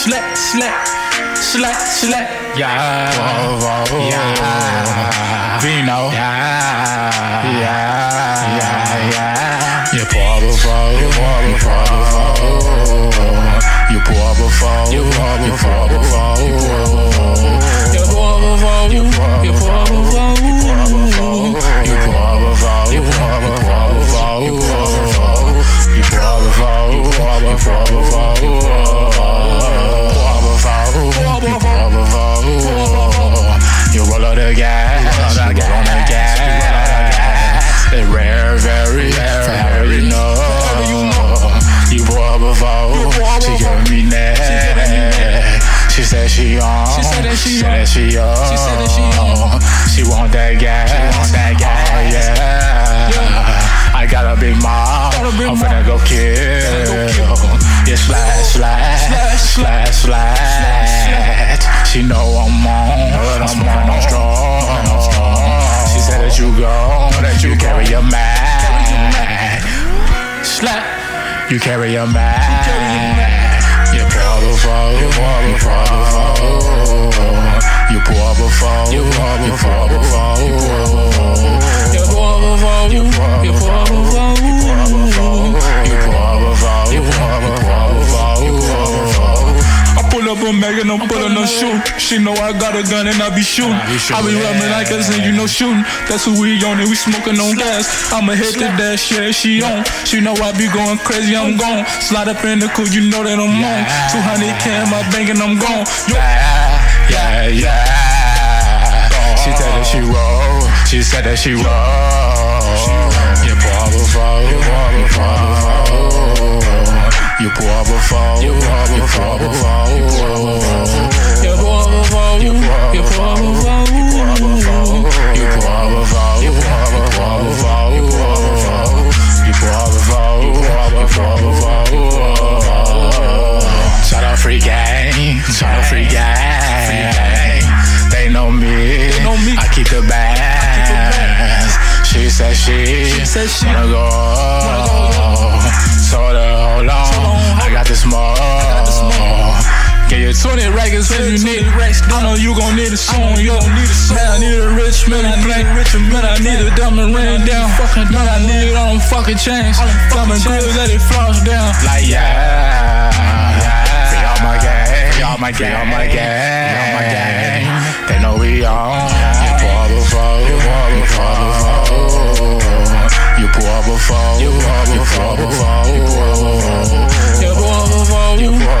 slap, slap, slap, slap. Ja, wow, wow, ja, Vino. Ja, ja, ja, ja. Je portofol, je portofol, je portofol, je portofol, je portofol, je portofol, je portofol, je portofol. You probably fall, you probably fall, you probably fall, you roll out the gas, you roll on the gas. It's rare, very rare, very no. You probably fall, she gave me that. She said she on, she said that she on. She want that gas, yeah. I got a big mom, I'm finna go kill. Yeah, slide, slide, slide, slide. She know I'm on, I'm strong. She said that you go, that you carry your mind. Slap, you carry your mind. You portofol, you portofol, you portofol, you portofol, you portofol, you portofol, you portofol. I pull up on Megan, I'm pulling no shoot. She know I got a gun and I be shooting. I be rubbing like us and you know shooting. That's who we on and we smoking on gas. I'ma hit the dash, yeah, she on. She know I be going crazy, I'm gone. Slide up in the coupe, you know that I'm on. 200K in my bank and I'm gone. Yeah, yeah. She said that she roll. She said that she roll. You portofol, you portofol. You portofol, you portofol, you portofol, you portofol, you portofol, you portofol, you portofol. Shout out free gang, shout out free gang. They know me, I keep the bands. She said she wanna go. Told her, hold on, I got this more. Get your 20 records if you need it. I know you gon' need it soon, yo. Man, I need a rich man, I need a rich man. I need a diamond ring down. Man, I need all them fucking chains. Diamond grills, let it floss down. Like, yeah. Free all my gang, free all my gang, free all my gang. They know we on. You portofol, you portofol. You portofol, you portofol, you portofol, you portofol, you portofol, you portofol,